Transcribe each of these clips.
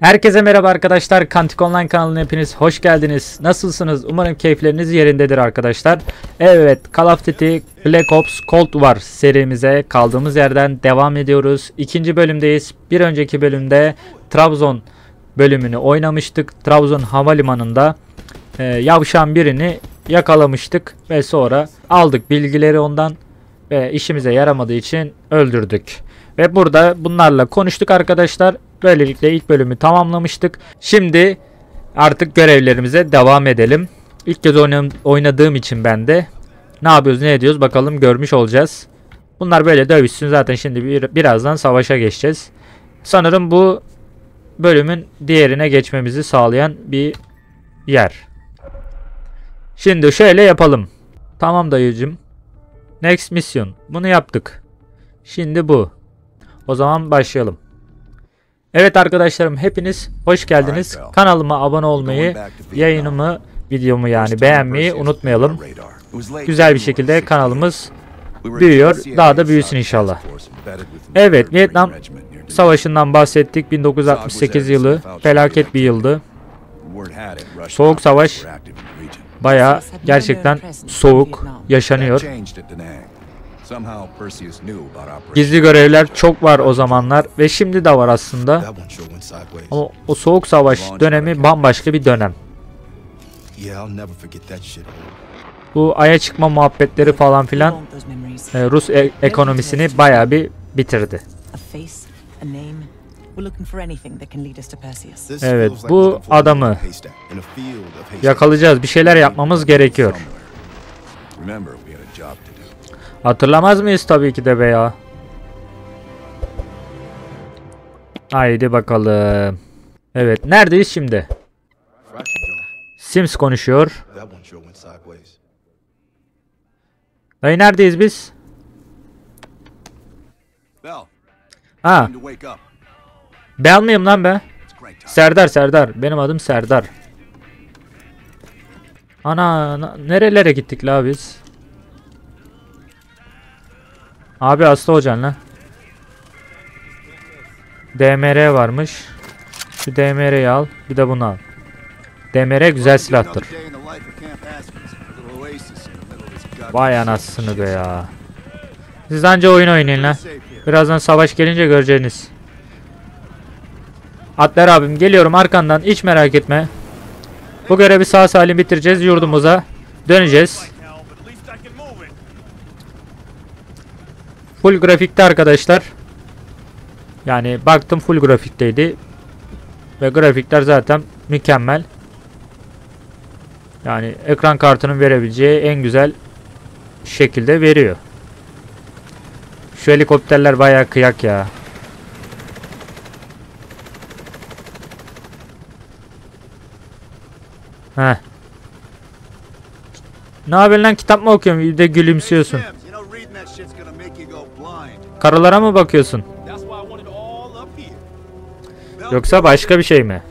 Herkese merhaba arkadaşlar, Kantik Online kanalına hepiniz hoş geldiniz. Nasılsınız? Umarım keyifleriniz yerindedir arkadaşlar. Evet, Call of Duty Black Ops Cold War serimize kaldığımız yerden devam ediyoruz. İkinci bölümdeyiz. Bir önceki bölümde Trabzon bölümünü oynamıştık. Trabzon havalimanında yavşan birini yakalamıştık ve sonra aldık bilgileri ondan ve işimize yaramadığı için öldürdük. Ve burada bunlarla konuştuk arkadaşlar. Böylelikle ilk bölümü tamamlamıştık. Şimdi artık görevlerimize devam edelim. İlk kez oynadığım için ben de ne yapıyoruz ne ediyoruz bakalım görmüş olacağız. Bunlar böyle dövüşsün zaten, şimdi birazdan savaşa geçeceğiz. Sanırım bu bölümün diğerine geçmemizi sağlayan bir yer. Şimdi şöyle yapalım. Tamam dayıcım. Next mission. Bunu yaptık. Şimdi bu. O zaman başlayalım. Evet arkadaşlarım, hepiniz hoş geldiniz. Kanalıma abone olmayı, yayınımı, videomu yani beğenmeyi unutmayalım. Güzel bir şekilde kanalımız büyüyor. Daha da büyüsün inşallah. Evet, Vietnam Savaşı'ndan bahsettik. 1968 yılı felaket bir yıldı. Soğuk Savaş bayağı gerçekten soğuk yaşanıyor. Gizli görevler çok var o zamanlar ve şimdi de var aslında. Ama o Soğuk Savaş dönemi bambaşka bir dönem. Bu aya çıkma muhabbetleri falan filan Rus ekonomisini bayağı bir bitirdi. Evet, bu adamı yakalayacağız, bir şeyler yapmamız gerekiyor. Hatırlamaz mıyız tabii ki de be ya. Haydi bakalım. Evet, neredeyiz şimdi? Sims konuşuyor. Dayı, neredeyiz biz? Ha. Bel miyim lan be? Serdar. Benim adım Serdar. Ana, nerelere gittik la biz? Abi hasta hocan lan. DMR varmış. Şu DMR'yi al. Bir de bunu al. DMR güzel silahtır. Vay anasını be ya. Siz anca oyun oynayın lan. Birazdan savaş gelince göreceğiniz. Adler abim, geliyorum arkandan. Hiç merak etme. Bu görevi sağ salim bitireceğiz. Yurdumuza döneceğiz. Full grafikte arkadaşlar. Yani baktım full grafikteydi. Ve grafikler zaten mükemmel. Yani ekran kartının verebileceği en güzel şekilde veriyor. Şu helikopterler bayağı kıyak ya. Heh. Ne yapıyorsun lan, kitap mı okuyorsun? Bir de gülümsüyorsun. Karılara mı bakıyorsun? Yoksa başka bir şey mi?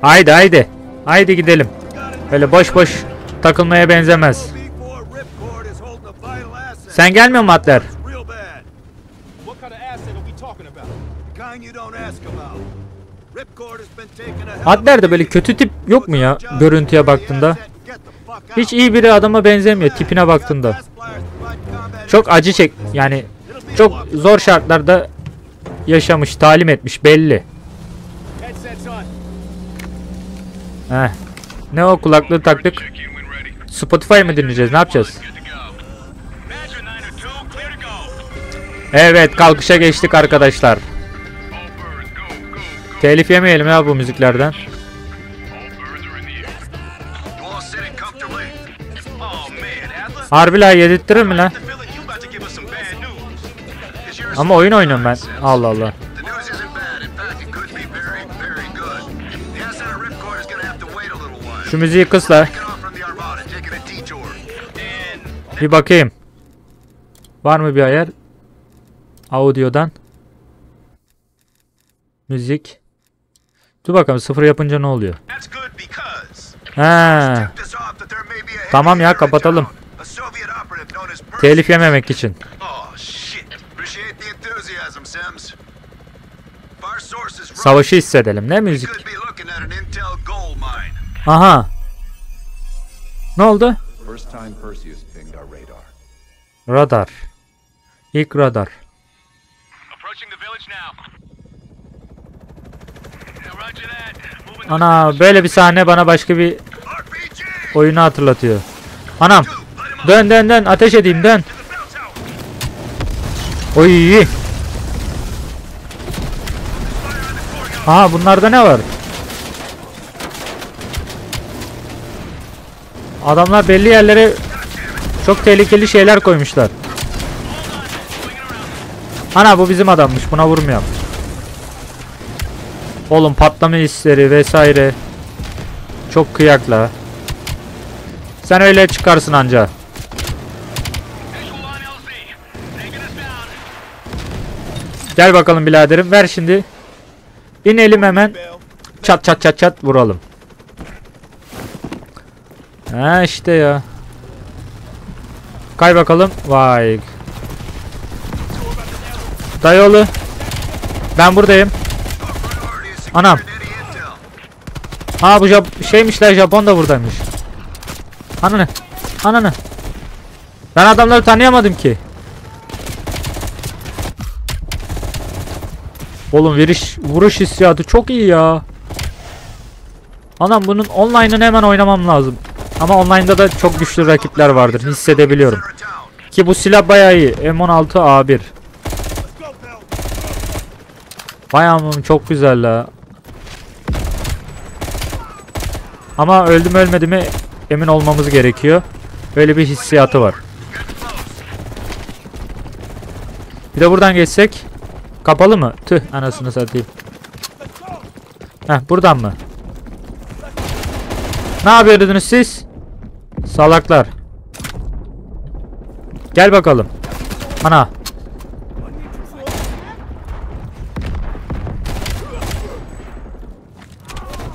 Haydi. Haydi gidelim. Böyle boş boş takılmaya benzemez. Sen gelmiyor mu Adler? Adler'de böyle kötü tip yok mu ya? Görüntüye baktığında. Hiç iyi biri adama benzemiyor tipine baktığında. Çok acı çek, yani çok zor şartlarda yaşamış, talim etmiş belli. Heh. Ne o kulaklığı taktık? Spotify mı dinleyeceğiz? Ne yapacağız? Evet, kalkışa geçtik arkadaşlar. Telif yemeyelim ya bu müziklerden. Harbi la, yedirttirir mi lan? Ama oyun oynuyorum ben. Allah Allah. Şu müziği kısla. Bir bakayım. Var mı bir ayar? Audio'dan. Müzik. Dur bakalım, sıfır yapınca ne oluyor? Ha. Tamam ya, kapatalım. Telif yememek için. Savaşı hissedelim. Ne müzik? Aha. Ne oldu? Radar. İlk radar. Ana, böyle bir sahne bana başka bir oyunu hatırlatıyor. Anam. Dön dön dön, ateş edeyim, dön. Oy. Aha, bunlarda ne var? Adamlar belli yerlere çok tehlikeli şeyler koymuşlar. Ana, bu bizim adammış, buna vurmayalım. Oğlum, patlama hisleri vesaire çok kıyakla. Sen öyle çıkarsın anca. Gel bakalım biraderim, ver şimdi. İnelim hemen. Çat çat çat çat vuralım. Ha işte ya. Kay bakalım. Vay. Dayıoğlu. Ben buradayım. Anam. Ha, bu şeymişler, Japon da buradaymış. Ananı. Ananı. Ben adamları tanıyamadım ki. Oğlum vuruş hissiyatı çok iyi ya. Anam, bunun online'ını hemen oynamam lazım. Ama online'da da çok güçlü rakipler vardır, hissedebiliyorum. Ki bu silah bayağı iyi. M16A1. Bayağı çok güzel la. Ama öldüm ölmedi mi emin olmamız gerekiyor. Böyle bir hissiyatı var. Bir de buradan geçsek. Kapalı mı? Tüh, anasını satayım. Heh, buradan mı? Ne yapıyordunuz siz? Salaklar. Gel bakalım. Ana.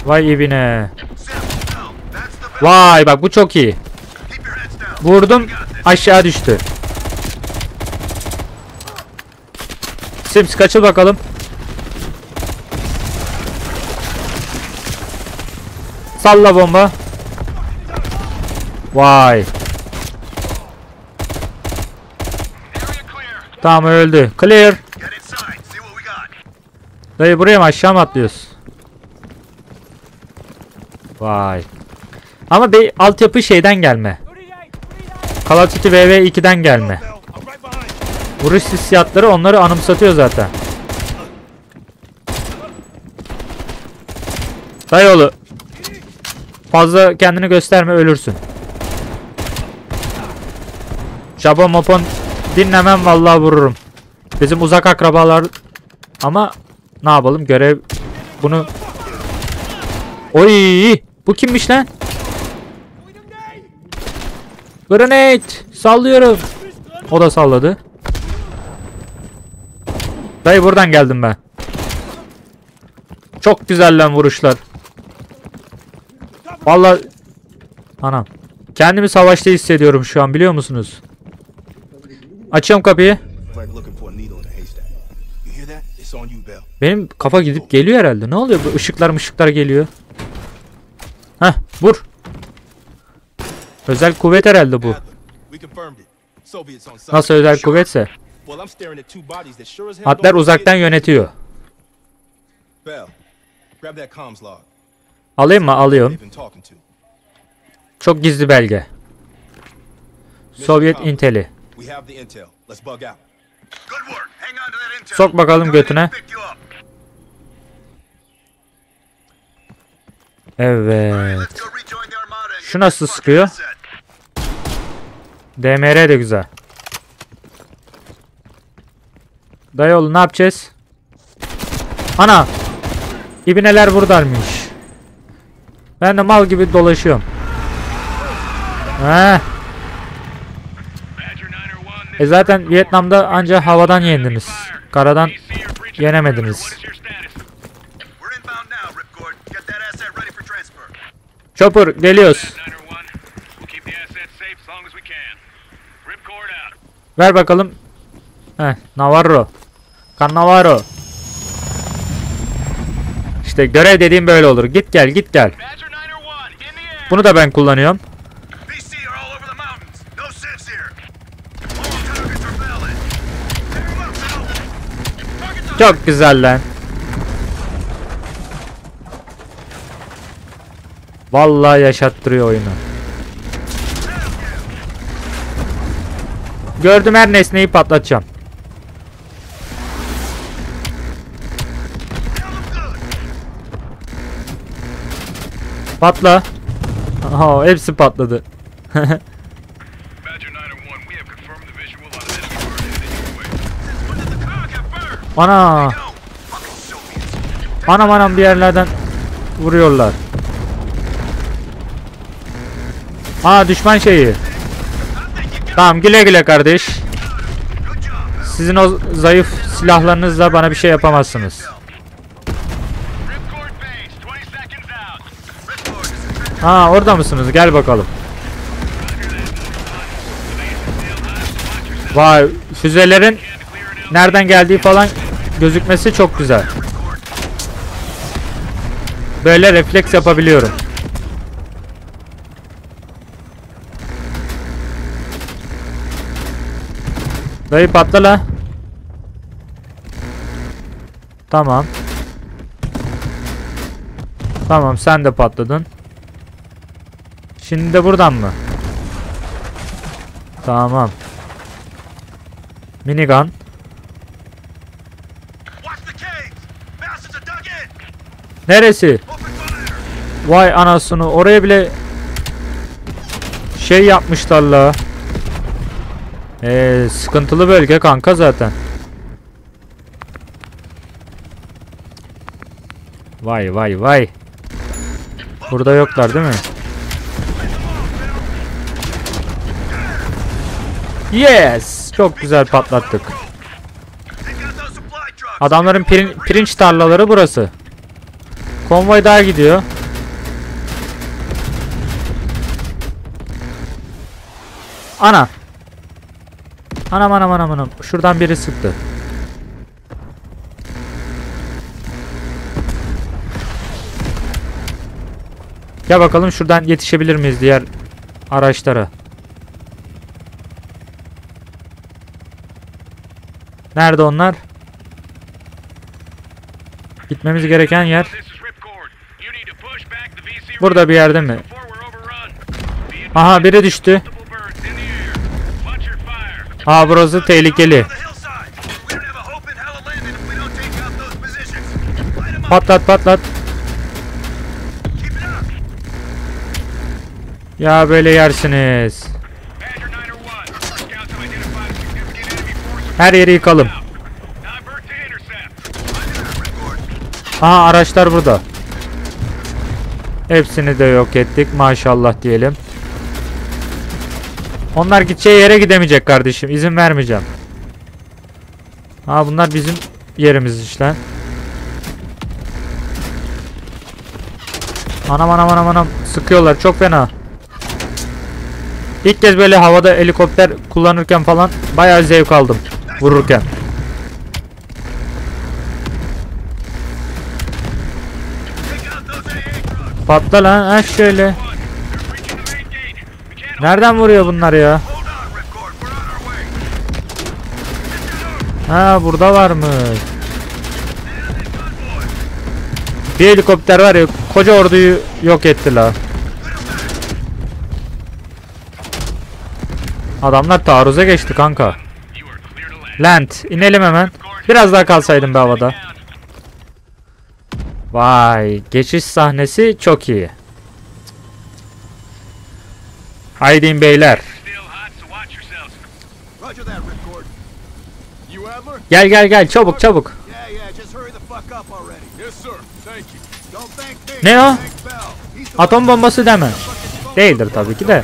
Vay ibine. Vay, bak bu çok iyi. Vurdum, aşağı düştü. Sims, kaçıl bakalım. Salla bomba. Vay. Tamam, öldü. Clear. Dayı, buraya mı, aşağı mı atlıyoruz? Vay. Ama bir altyapı şeyden gelme. Call of Duty BV2'den gelme. Vuruş hissiyatları onları anımsatıyor zaten. Dayıoğlu. Fazla kendini gösterme, ölürsün. Japon mopon dinlemem, vallahi vururum. Bizim uzak akrabalar ama ne yapalım, görev bunu. Oy, bu kimmiş lan? Grenade sallıyorum. O da salladı. Dayı, buradan geldim ben. Çok güzel lan vuruşlar. Vallahi anam. Kendimi savaşta hissediyorum şu an, biliyor musunuz? Açıyorum kapıyı. Benim kafa gidip geliyor herhalde. Ne oluyor? Bu ışıklar geliyor. Heh, vur. Özel kuvvet herhalde bu. Nasıl özel kuvvetse. Adler uzaktan yönetiyor. Alayım mı? Alıyorum. Çok gizli belge. Sovyet inteli. Sok bakalım götüne. Evet. Şu nasıl sıkıyor? DMR de güzel. Dayıoğlu, ne yapacağız? Ana! İbineler buradaymış. Ben de mal gibi dolaşıyorum. Heh. Zaten Vietnam'da ancak havadan yendiniz. Karadan yenemediniz. Chopper, geliyoruz. Ver bakalım. Heh, Navarro. Cannavaro. İşte görev dediğim böyle olur. Git gel, git gel. Bunu da ben kullanıyorum. Çok güzel lan. Vallahi yaşattırıyor oyunu. Gördüm, her nesneyi patlatacağım. Patla. Aha, hepsi patladı. Ana. Anam anam, bir yerlerden vuruyorlar. Aa, düşman şeyi. Tamam, güle güle kardeş. Sizin o zayıf silahlarınızla bana bir şey yapamazsınız. Ha, orada mısınız? Gel bakalım. Vay, füzelerin nereden geldiği falan gözükmesi çok güzel. Böyle refleks yapabiliyorum. Dayı patla la. Tamam. Tamam, sen de patladın. Şimdi de buradan mı? Tamam. Minigun. Neresi? Vay anasını, oraya bile şey yapmışlar la. Sıkıntılı bölge kanka zaten. Vay vay vay. Burada yoklar değil mi? Yes! Çok güzel patlattık. Adamların pirinç tarlaları burası. Konvoy daha gidiyor. Ana. Anam anam anam anam. Şuradan biri sıktı. Ya bakalım şuradan yetişebilir miyiz diğer araçlara? Nerede onlar? Gitmemiz gereken yer. Burada bir yerde mi? Aha, biri düştü. Aa, burası tehlikeli. Patlat patlat. Ya böyle yersiniz. Her yeri yıkalım. Aha, araçlar burada. Hepsini de yok ettik, maşallah diyelim. Onlar gideceği yere gidemeyecek kardeşim. İzin vermeyeceğim. Ha, bunlar bizim yerimiz işte. Anam anam anam anam. Sıkıyorlar çok fena. İlk kez böyle havada helikopter kullanırken falan bayağı zevk aldım. Vururken. Patla lan. Ha şöyle. Nereden vuruyor bunlar ya? Ha, burada var mı? Bir helikopter var ya, koca orduyu yok etti la. Adamlar taarruza geçti kanka. Land, inelim hemen. Biraz daha kalsaydım be havada. Vay, geçiş sahnesi çok iyi. Haydi beyler. Gel gel gel, çabuk çabuk. Ne o? Atom bombası deme. Değildir tabii ki de.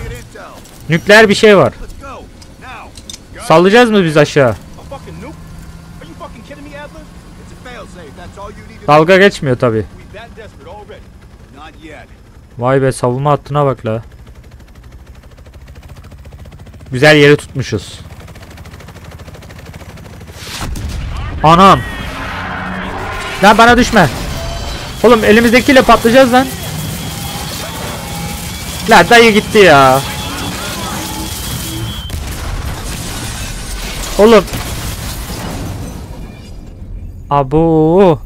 Nükleer bir şey var. Sallayacağız mı biz aşağı? Dalga geçmiyor tabii. Vay be, savunma hattına bak la. Güzel yeri tutmuşuz. Anam. Lan bana düşme. Oğlum elimizdekiyle patlayacağız lan. La dayı gitti ya. Oğlum. Abu.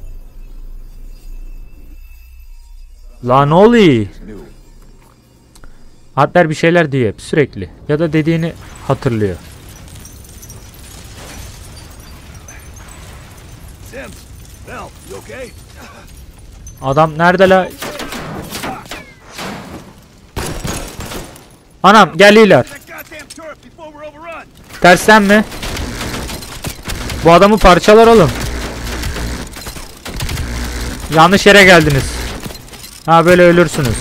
Lan oluyor. Adler bir şeyler diyor hep sürekli. Ya da dediğini hatırlıyor. Adam nerede la? Anam geliyorlar. Tersten mi? Bu adamı parçalar oğlum. Yanlış yere geldiniz. Ha böyle ölürsünüz.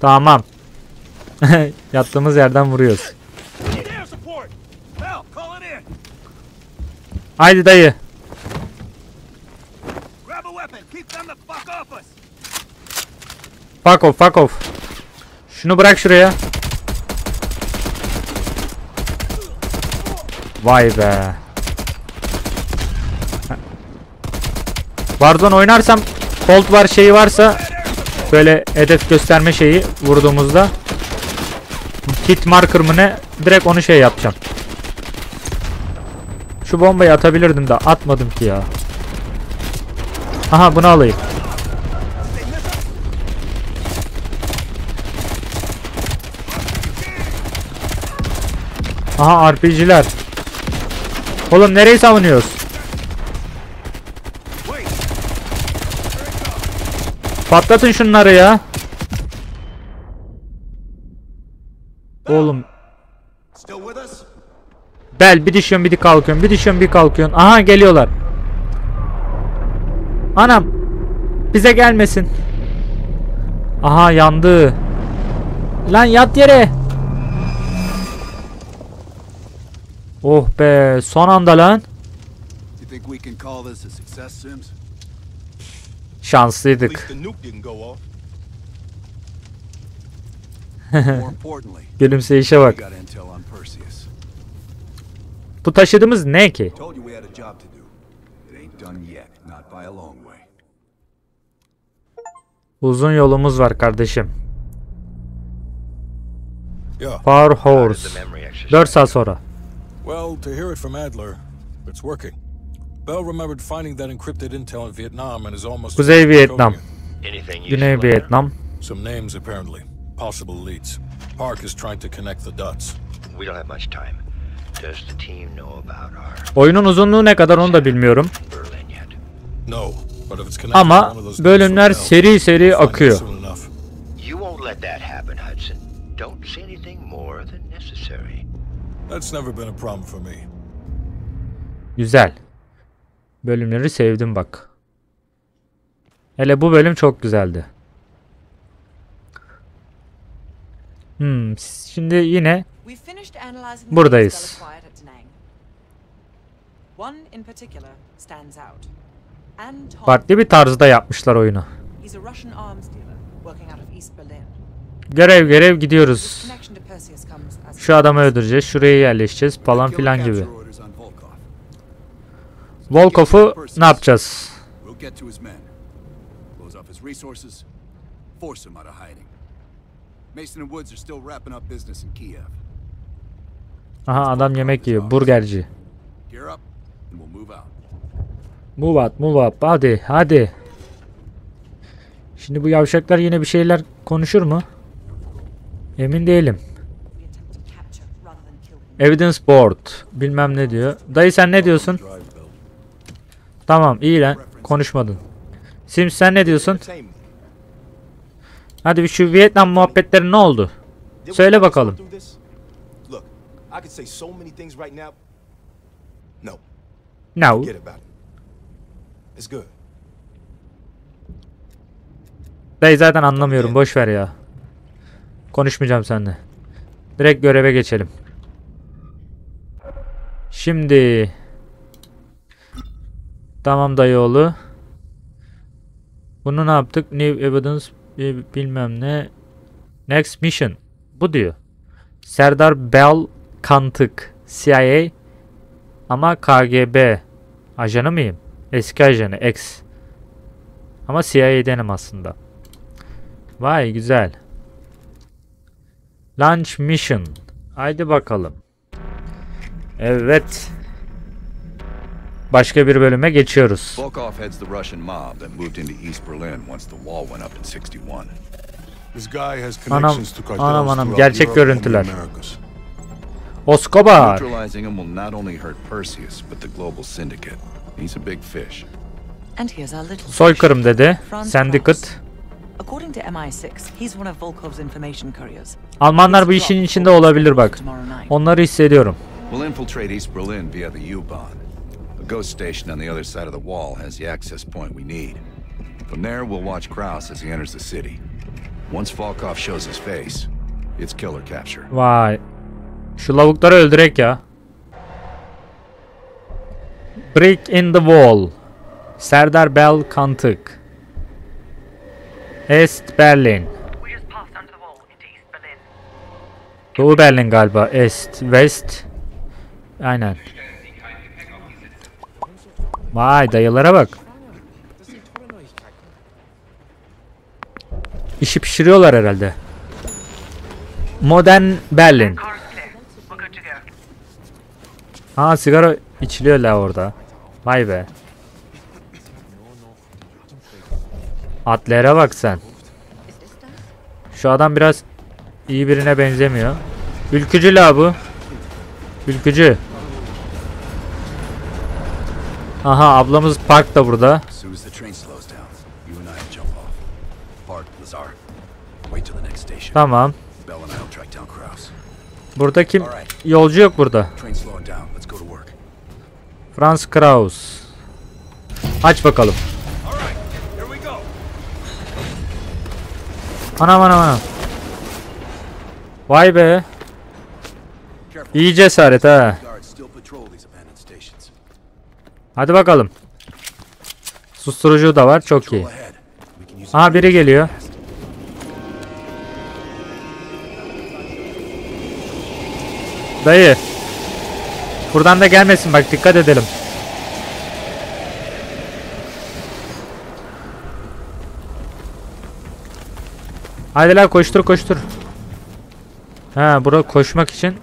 Tamam. Yattığımız yerden vuruyoruz. Haydi dayı. Fuck off, fuck off. Şunu bırak şuraya. Vay be. Pardon oynarsam Cold War şeyi varsa böyle hedef gösterme şeyi vurduğumuzda hit marker mı ne direkt onu şey yapacağım. Şu bombayı atabilirdim de atmadım ki ya. Aha bunu alayım. Aha RPG'ler. Oğlum nereyi savunuyoruz? Patlatın şunları ya. Oğlum. Bel bir düşüyorsun bir kalkıyorsun. Bir düşüyorsun bir kalkıyorsun. Aha geliyorlar. Anam. Bize gelmesin. Aha yandı. Lan yat yere. Oh be son anda lan. Şanslıydık. Gülümseyişe bak. Bu taşıdığımız ne ki? Uzun yolumuz var kardeşim. Power Horse. 4 saat sonra. Well, to hear it from Adler, it's working. Bell remembered finding that encrypted intel in Vietnam and is almost... Kuzey Vietnam. Güney Vietnam. Some names apparently. Possible leads. Park is trying to connect the dots. We don't have much time. Does the team know about our... Oyunun uzunluğu ne kadar onu da bilmiyorum. Ama bölümler seri seri akıyor. You won't let that happen, Hudson. Don't say anything more than necessary. That's never been a problem for me. Güzel. Bölümleri sevdim bak. Hele bu bölüm çok güzeldi. Şimdi yine buradayız. Farklı bir tarzda yapmışlar oyunu. Görev görev gidiyoruz. Şu adamı öldüreceğiz, şuraya yerleşeceğiz falan filan gibi. Volkov'u ne yapacağız? Aha adam yemek yiyor, burgerci. Move out, move up. Hadi, hadi. Şimdi bu yavşaklar yine bir şeyler konuşur mu? Emin değilim. Evidence board. Bilmem ne diyor. Dayı sen ne diyorsun? Tamam iyi lan. Konuşmadın. Sims sen ne diyorsun? Hadi şu Vietnam muhabbetleri ne oldu? Söyle bakalım. No. Dayı zaten anlamıyorum. Boş ver ya. Konuşmayacağım seninle. Direkt göreve geçelim. Şimdi tamam dayıoğlu. Bunu ne yaptık? New evidence bilmem ne. Next mission. Bu diyor. Serdar Bell Kantik CIA ama KGB ajanı mıyım? Eski ajanı. Ex. Ama CIA'denim aslında. Vay güzel. Launch mission. Haydi bakalım. Evet. Başka bir bölüme geçiyoruz. Volkov heads the Russian mob that moved into East Berlin once the wall went up in 61. Anam gerçek görüntüler. Oskobar. Neutralizing him will not only hurt Perseus but the global syndicate. He's a big fish. And here's our little soykırım dedi. Sendikat. According to MI6, he's one of Volkov's information couriers. Almanlar bu işin içinde olabilir bak. Onları hissediyorum. We'll infiltrate East Berlin via the U-Bahn. A ghost station on the other side of the wall has the access point we need. From there we'll watch Krauss as he enters the city. Once Volkov shows his face, it's killer capture. Vay. Şu lavukları öldürek ya. Brick in the wall. Serdar Bell Kantik. East Berlin. Doğu Berlin galiba. East, West. Aynen. Vay dayılara bak. İşi pişiriyorlar herhalde. Modern Berlin. Ha sigara içiliyor la orada. Vay be. Adler'e bak sen. Şu adam biraz iyi birine benzemiyor. Ülkücü la bu. Ülkücü. Aha ablamız Park da burada. Tamam. Burada kim? Yolcu yok burada. Franz Krauss. Aç bakalım. Anam anam anam. Vay be. İyi cesaret ha. Hadi bakalım. Susturucu da var. Çok iyi. Aha biri geliyor. Dayı. Buradan da gelmesin bak, dikkat edelim. Haydi la koştur koştur. Ha burada koşmak için.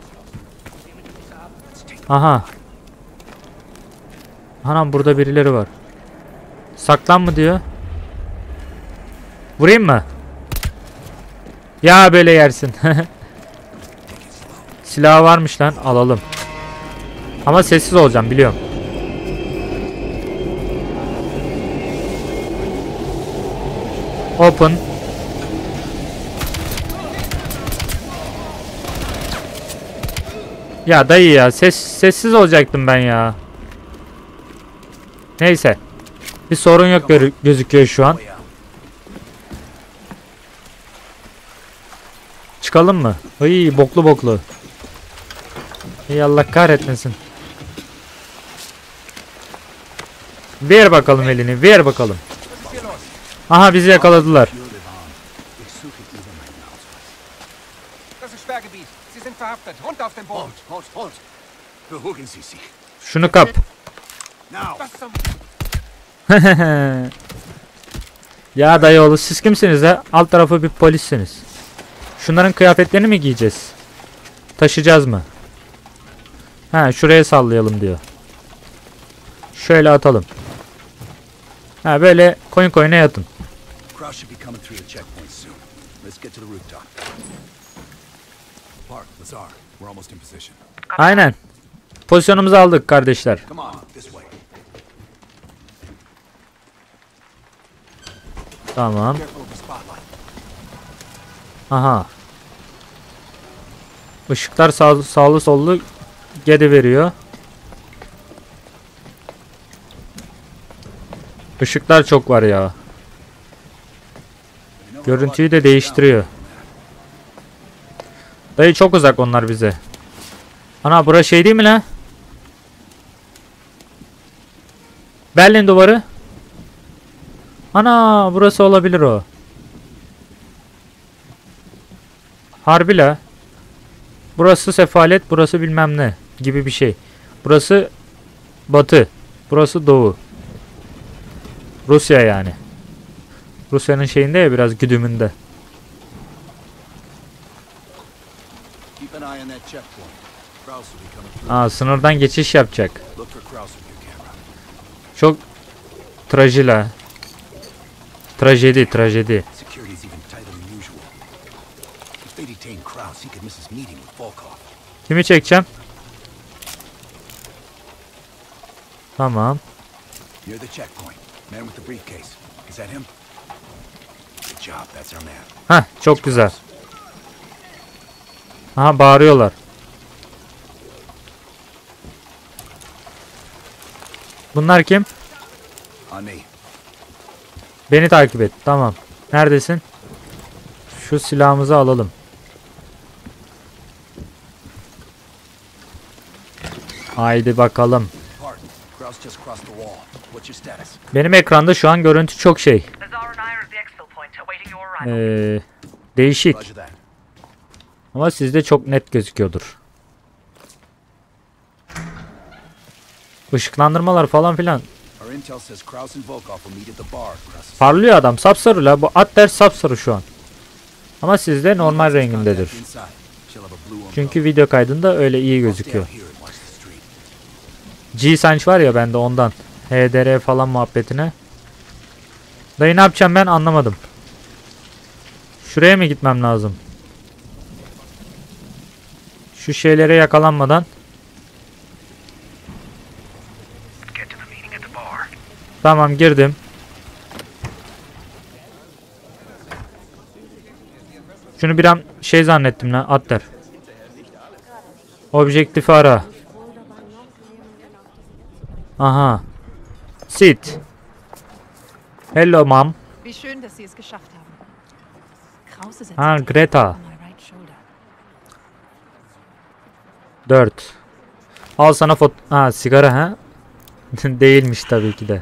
Aha. Anam burada birileri var. Saklan mı diyor. Vurayım mı? Ya böyle yersin. Silahı varmış lan, alalım. Ama sessiz olacağım biliyorum. Open. Ya dayı ya sessiz olacaktım ben ya. Neyse. Bir sorun yok gözüküyor şu an. Çıkalım mı? Ay boklu boklu. Ey Allah kahretmesin. Ver bakalım elini, ver bakalım. Aha bizi yakaladılar. Şunu kap. Ya dayıoğlu siz kimsiniz ha? Alt tarafı bir polissiniz. Şunların kıyafetlerini mi giyeceğiz? Taşıyacağız mı? Ha şuraya sallayalım diyor. Şöyle atalım. Ha böyle koyun koyuna yatın. Aynen. Pozisyonumuzu aldık kardeşler. Tamam. Aha. Işıklar sağlı sollu geri veriyor. Işıklar çok var ya. Görüntüyü de değiştiriyor. Dayı çok uzak onlar bize. Ana bura şey değil mi lan? Berlin duvarı. Ana burası olabilir o. Harbi la. Burası sefalet, burası bilmem ne gibi bir şey. Burası batı. Burası doğu. Rusya yani. Rusya'nın şeyinde ya, biraz güdümünde. Aa, sınırdan geçiş yapacak. Çok trajila. Trajedi, trajedi. Kimi çekeceğim? Tamam. Hah, çok güzel. Aha, bağırıyorlar. Bunlar kim? Beni takip et. Tamam. Neredesin? Şu silahımızı alalım. Haydi bakalım. Benim ekranda şu an görüntü çok şey. Değişik. Ama sizde çok net gözüküyordur. Işıklandırmalar falan filan. Parlıyor adam, sapsarı la. Bu Adler sapsarı şu an. Ama sizde normal rengindedir. Çünkü video kaydında öyle iyi gözüküyor. G-Sanch var ya bende, ondan. HDR falan muhabbetine. Dayı ne yapacağım ben anlamadım. Şuraya mı gitmem lazım? Şu şeylere yakalanmadan. Tamam, girdim. Şunu bir an şey zannettim lan, Adler. Objektifi ara. Aha. Sit. Hello mom. Ha, Greta. 4. Al sana foto... Ha, sigara ha? Değilmiş tabii ki de.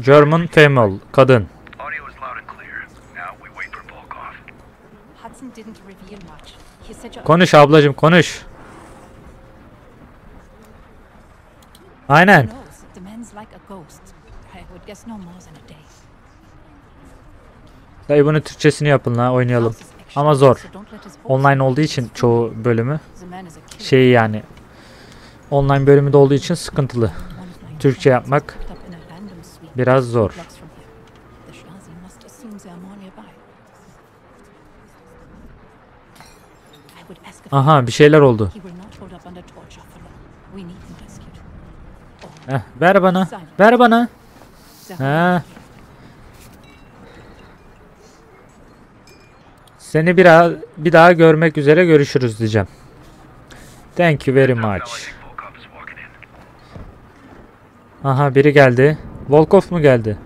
German female, kadın. Konuş ablacım, konuş. Aynen. Dayı bunu Türkçesini yapın la, oynayalım. Ama zor. Online olduğu için çoğu bölümü. Şey yani. Online bölümü de olduğu için sıkıntılı. Türkçe yapmak biraz zor. Aha, bir şeyler oldu. Heh, ver bana. Ver bana. Heh. Seni bir daha görmek üzere, görüşürüz diyeceğim. Thank you very much. Aha, biri geldi. Volkov mu geldi?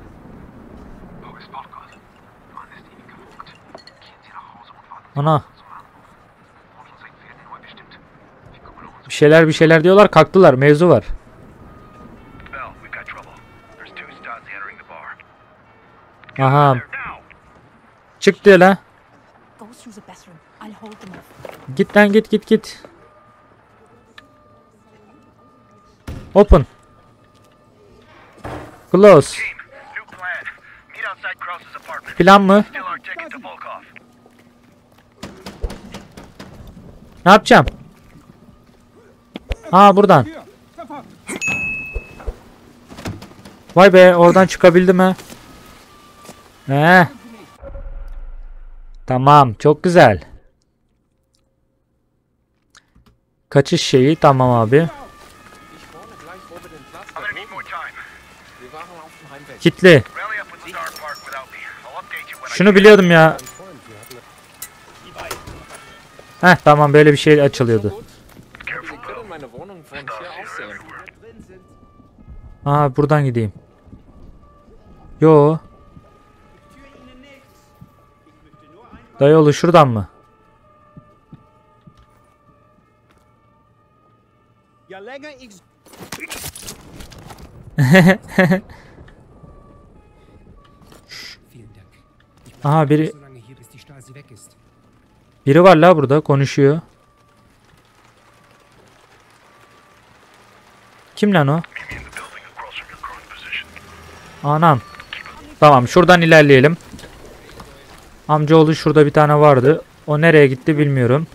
Ana. Bir şeyler diyorlar, kalktılar. Mevzu var. Aha. Çık diyor la. Git lan, git. Open. Close. Plan mı? Ne yapacağım? Aa, buradan. Vay be, oradan çıkabildim ha. Tamam, çok güzel. Kaçış şeyi tamam abi. Kitli. Şunu biliyordum ya. Heh, tamam, böyle bir şey açılıyordu. Aa, buradan gideyim. Yo. Dayıoğlu şuradan mı? Aha, biri var la burada, konuşuyor. Kim lan o? Anam. Tamam, şuradan ilerleyelim. Amcaoğlu şurada bir tane vardı. O nereye gitti bilmiyorum.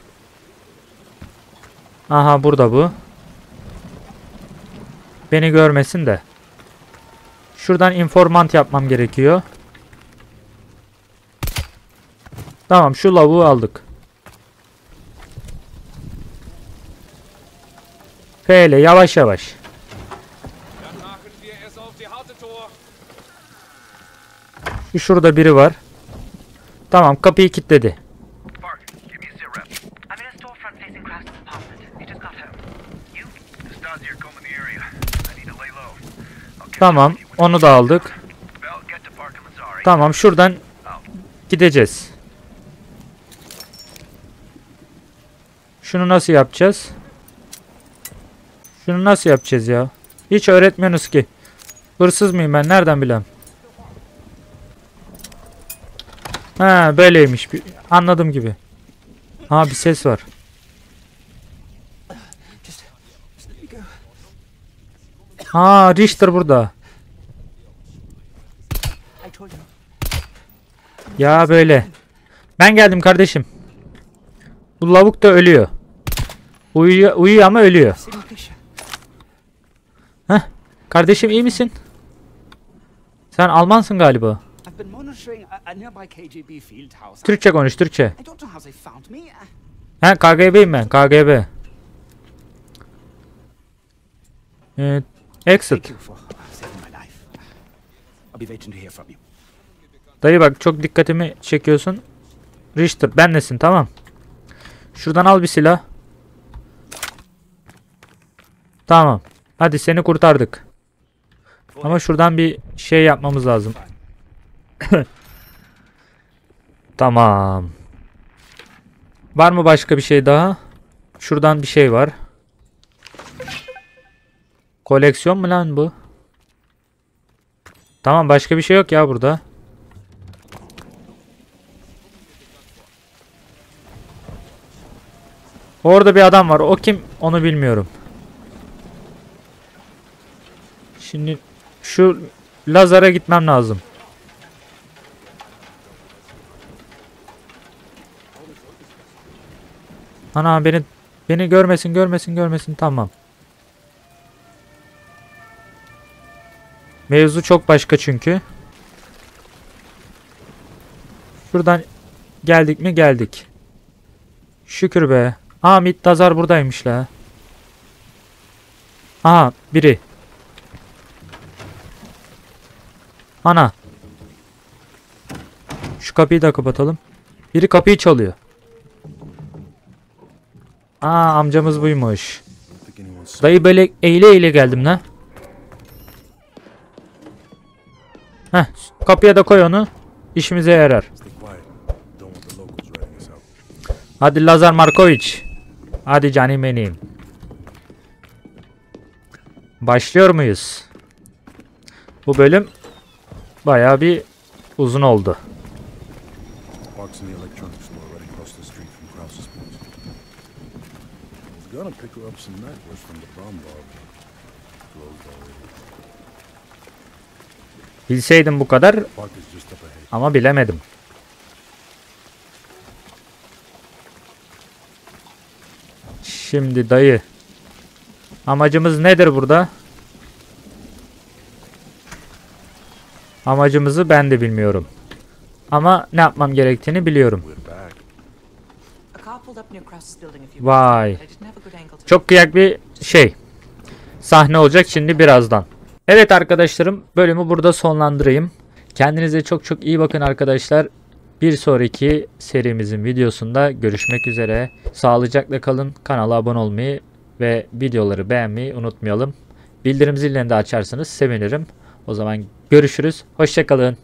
Aha, burada bu. Beni görmesin de. Şuradan informant yapmam gerekiyor. Tamam, şu lavuğu aldık. F ile yavaş yavaş. Şu şurada biri var. Tamam, kapıyı kilitledi. Tamam, onu da aldık. Tamam, şuradan gideceğiz. Şunu nasıl yapacağız? Şunu nasıl yapacağız ya? Hiç öğretmiyorsunuz ki. Hırsız mıyım ben? Nereden bileyim? Ha, böyleymiş. Anladım gibi. Ha, bir ses var. Ha, Richter burada. Ya böyle. Ben geldim kardeşim. Bu lavuk da ölüyor. Uyuyor ama ölüyor. Heh. Kardeşim iyi misin? Sen Almansın galiba. Türkçe konuş, Türkçe. He, KGB'yim ben, KGB. Evet. Exit. Dayı bak, çok dikkatimi çekiyorsun. Richter, ben nesin, tamam. Şuradan al bir silah. Tamam. Hadi, seni kurtardık. Ama şuradan bir şey yapmamız lazım. Tamam. Var mı başka bir şey daha? Şuradan bir şey var. Koleksiyon mu lan bu? Tamam, başka bir şey yok ya burada. Orada bir adam var. O kim? Onu bilmiyorum. Şimdi şu Lazar'a gitmem lazım. Ana, beni görmesin. Tamam. Mevzu çok başka çünkü. Şuradan geldik mi? Geldik. Şükür be. Aa, Lazar buradaymış la. Aha, biri. Ana. Şu kapıyı da kapatalım. Biri kapıyı çalıyor. Aa, amcamız buymuş. Dayı böyle eğile eğile geldim lan. Heh, kapıya da koy onu. İşimize yarar. Hadi Lazar Markovic. Hadi canım benim. Başlıyor muyuz? Bu bölüm bayağı bir uzun oldu. Bilseydim bu kadar ama bilemedim. Şimdi dayı, amacımız nedir burada? Amacımızı ben de bilmiyorum. Ama ne yapmam gerektiğini biliyorum. Vay. Çok kıyak bir şey. Sahne olacak şimdi birazdan. Evet arkadaşlarım, bölümü burada sonlandırayım. Kendinize çok çok iyi bakın arkadaşlar. Bir sonraki serimizin videosunda görüşmek üzere. Sağlıcakla kalın. Kanala abone olmayı ve videoları beğenmeyi unutmayalım. Bildirim zilini de açarsanız sevinirim. O zaman görüşürüz. Hoşça kalın.